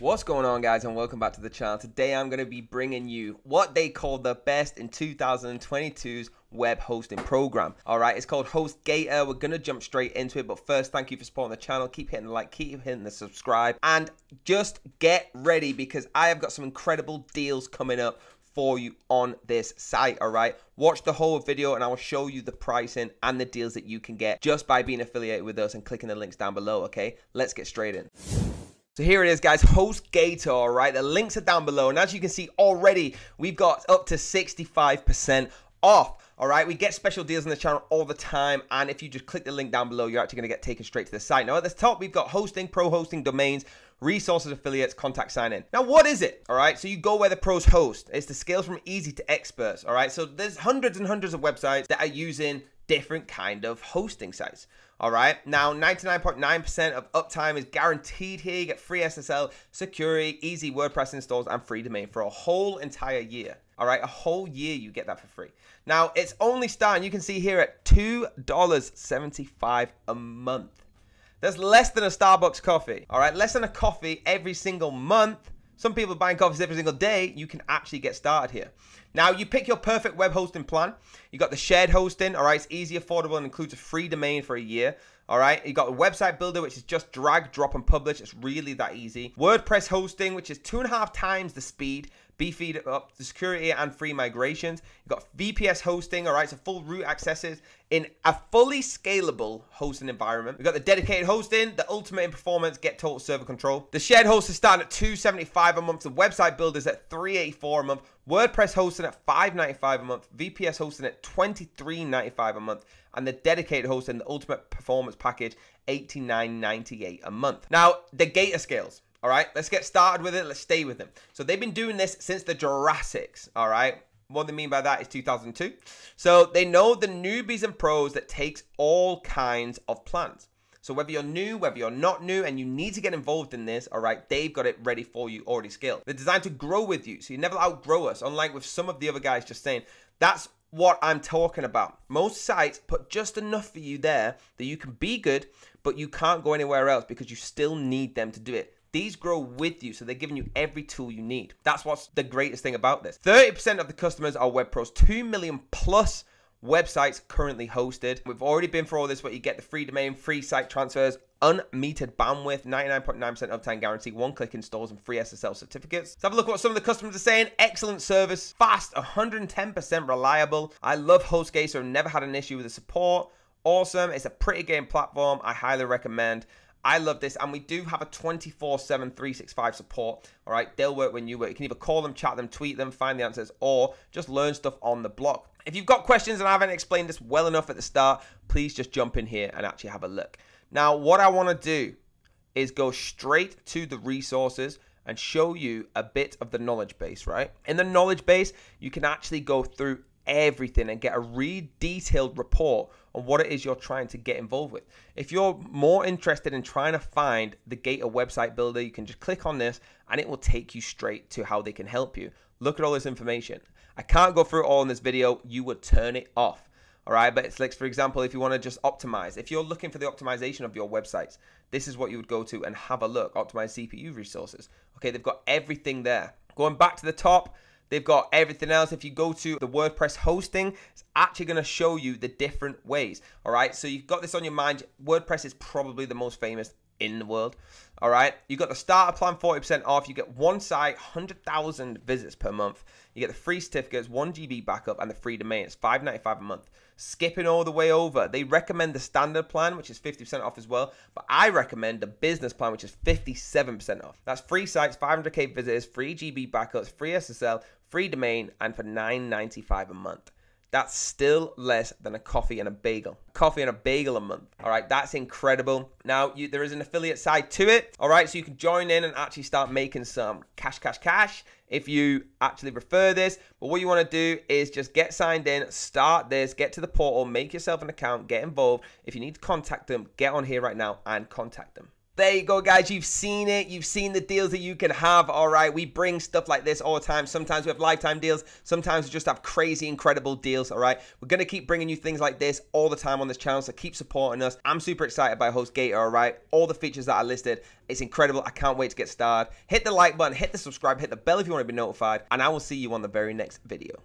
What's going on, guys, and welcome back to the channel. Today I'm going to be bringing you what they call the best in 2022's web hosting program. All right, it's called HostGator. We're going to jump straight into it, but first, thank you for supporting the channel. Keep hitting the like, keep hitting the subscribe, and just get ready because I have got some incredible deals coming up for you on this site. All right, watch the whole video and I will show you the pricing and the deals that you can get just by being affiliated with us and clicking the links down below. Okay, let's get straight in. So here it is, guys, HostGator, all right? The links are down below, and as you can see already, we've got up to 65% off. All right, we get special deals on the channel all the time, and if you just click the link down below, you're actually gonna get taken straight to the site. Now at the top, we've got hosting, pro hosting, domains, resources, affiliates, contact, sign in. Now what is it? All right, so you go where the pros host. It's the scale from easy to experts, all right? So there's hundreds and hundreds of websites that are using different kind of hosting sites. All right, now 99.9% of uptime is guaranteed here. You get free SSL, security, easy WordPress installs, and free domain for a whole entire year. All right, a whole year you get that for free. Now it's only starting, you can see here, at $2.75 a month. That's less than a Starbucks coffee. All right, less than a coffee every single month. Some people buying coffees every single day. You can actually get started here. Now you pick your perfect web hosting plan. You got the shared hosting, all right? It's easy, affordable, and includes a free domain for a year, all right? You got a website builder, which is just drag, drop, and publish. It's really that easy. WordPress hosting, which is 2.5 times the speed, beefed up the security and free migrations. You got VPS hosting, all right? So full root accesses in a fully scalable hosting environment. We got the dedicated hosting, the ultimate in performance, get total server control. The shared host is starting at $2.75 a month. The website builders at $3.84 a month. WordPress hosting at $5.95 a month, VPS hosting at $23.95 a month, and the dedicated hosting, the ultimate performance package, $89.98 a month. Now, the Gator scales, all right? Let's get started with it, let's stay with them. So they've been doing this since the Jurassics, all right? What they mean by that is 2002. So they know the newbies and pros that takes all kinds of plans. So whether you're new, whether you're not new, and you need to get involved in this, all right, they've got it ready for you, already scaled. They're designed to grow with you, so you never outgrow us, unlike with some of the other guys just saying, that's what I'm talking about. Most sites put just enough for you there that you can be good, but you can't go anywhere else because you still need them to do it. These grow with you, so they're giving you every tool you need. That's what's the greatest thing about this. 30% of the customers are web pros, 2 million plus websites currently hosted. We've already been through all this, but you get the free domain, free site transfers, unmetered bandwidth, 99.9% uptime guarantee, one-click installs, and free SSL certificates. Let's have a look at what some of the customers are saying. Excellent service, fast, 110% reliable. I love HostGator, so I've never had an issue with the support. Awesome, it's a pretty game platform. I highly recommend. I love this, and we do have a 24/7, 365 support, all right? They'll work when you work. You can either call them, chat them, tweet them, find the answers, or just learn stuff on the blog. If you've got questions and I haven't explained this well enough at the start, please just jump in here and actually have a look. Now, what I wanna do is go straight to the resources and show you a bit of the knowledge base, right? In the knowledge base, you can actually go through everything and get a really detailed report on what it is you're trying to get involved with. If you're more interested in trying to find the Gator website builder, you can just click on this and it will take you straight to how they can help you. Look at all this information. I can't go through it all in this video. You would turn it off, all right? But it's like, for example, if you want to just optimize, if you're looking for the optimization of your websites, this is what you would go to and have a look. Optimize CPU resources. Okay, they've got everything there. Going back to the top, they've got everything else. If you go to the WordPress hosting, it's actually gonna show you the different ways, all right? So you've got this on your mind. WordPress is probably the most famous in the world, all right? You've got the starter plan, 40% off. You get one site, 100,000 visits per month. You get the free certificates, 1 GB backup, and the free domain. It's $5.95 a month. Skipping all the way over, they recommend the standard plan, which is 50% off as well, but I recommend the business plan, which is 57% off. That's free sites, 500K visitors, free GB backups, free SSL, free domain, and for $9.95 a month. That's still less than a coffee and a bagel. Coffee and a bagel a month. All right, that's incredible. Now, there is an affiliate side to it. All right, so you can join in and actually start making some cash if you actually prefer this. But what you wanna do is just get signed in, start this, get to the portal, make yourself an account, get involved. If you need to contact them, get on here right now and contact them. There you go, guys. You've seen it. You've seen the deals that you can have. All right. We bring stuff like this all the time. Sometimes we have lifetime deals. Sometimes we just have crazy, incredible deals. All right. We're going to keep bringing you things like this all the time on this channel. So keep supporting us. I'm super excited by HostGator. All right. All the features that I listed. It's incredible. I can't wait to get started. Hit the like button, hit the subscribe, hit the bell if you want to be notified. And I will see you on the very next video.